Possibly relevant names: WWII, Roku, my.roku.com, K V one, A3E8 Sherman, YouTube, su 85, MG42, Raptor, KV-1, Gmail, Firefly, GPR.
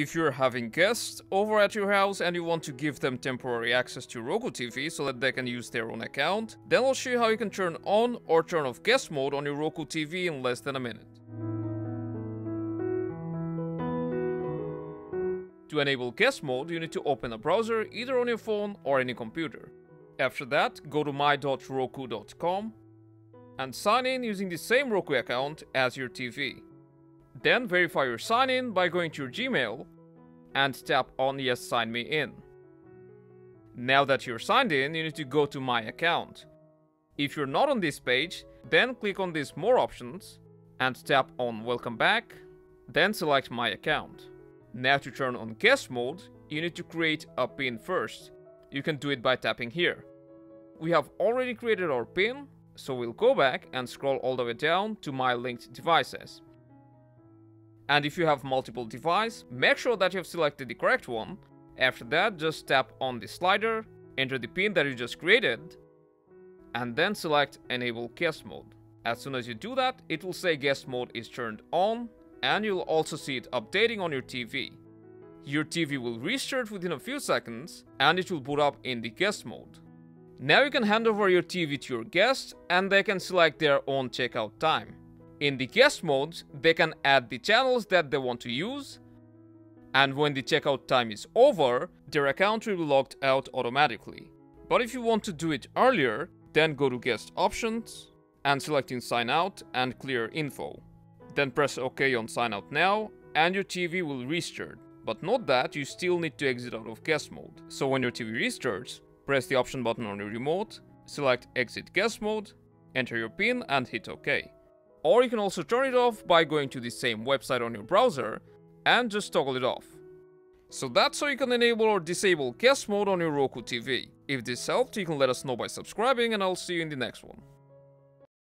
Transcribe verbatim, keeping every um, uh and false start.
if you're having guests over at your house and you want to give them temporary access to Roku T V so that they can use their own account, then I'll show you how you can turn on or turn off guest mode on your Roku T V in less than a minute. To enable guest mode, you need to open a browser either on your phone or any computer. After that, go to my dot roku dot com and sign in using the same Roku account as your T V. Then verify your sign-in by going to your Gmail and tap on Yes, Sign Me In. Now that you're signed in, you need to go to My Account. If you're not on this page, then click on these More options and tap on Welcome Back, then select My Account. Now to turn on guest mode, you need to create a pin first. You can do it by tapping here. We have already created our pin, so we'll go back and scroll all the way down to My Linked Devices. And if you have multiple devices, make sure that you have selected the correct one. After that, just tap on the slider, enter the pin that you just created, and then select Enable Guest Mode. As soon as you do that, it will say guest mode is turned on, and you'll also see it updating on your T V. Your T V will restart within a few seconds and it will boot up in the guest mode. Now you can hand over your T V to your guests and they can select their own checkout time. In the guest modes, they can add the channels that they want to use, and when the checkout time is over, their account will be logged out automatically. But if you want to do it earlier, then go to guest options and selecting sign out and clear info. Then press OK on sign out now and your T V will restart. But note that you still need to exit out of guest mode. So when your T V restarts, press the option button on your remote, select exit guest mode, enter your pin and hit OK. Or you can also turn it off by going to the same website on your browser and just toggle it off. So that's how you can enable or disable guest mode on your Roku T V. If this helped, you can let us know by subscribing and I'll see you in the next one.